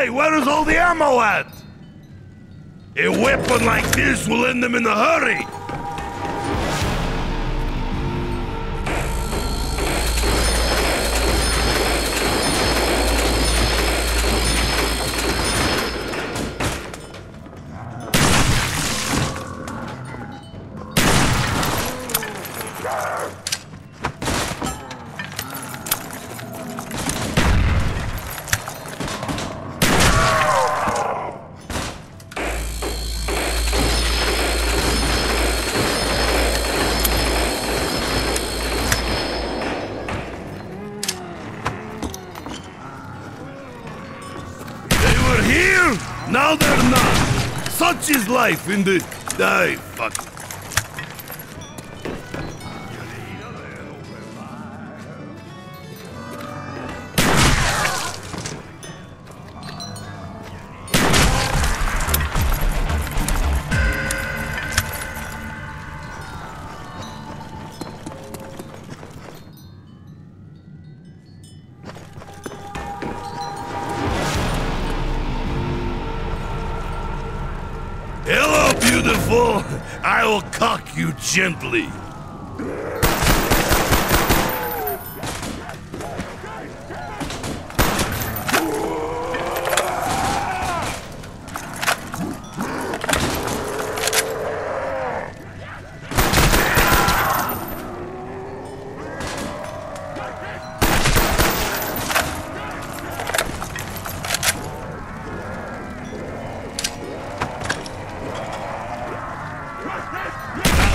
Hey, where is all the ammo at? A weapon like this will end them in a hurry! Now they're not! Such is life in the... Ay, fuck. Beautiful, I will cock you gently.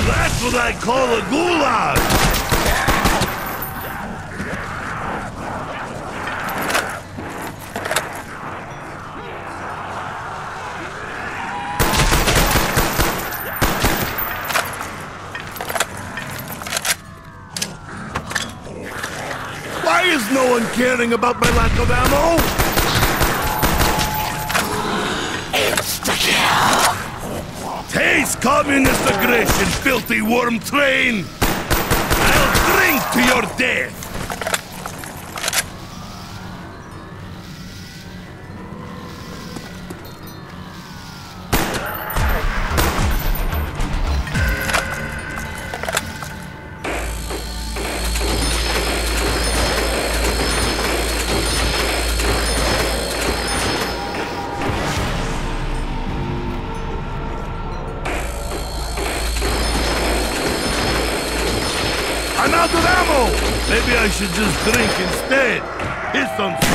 That's what I call a gulag! Why is no one caring about my lack of ammo? It's the kill! Taste communist aggression, filthy worm train! I'll drink to your death! I'm out of ammo! Maybe I should just drink instead. Here's something.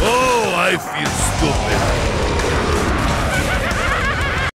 Oh, I feel stupid.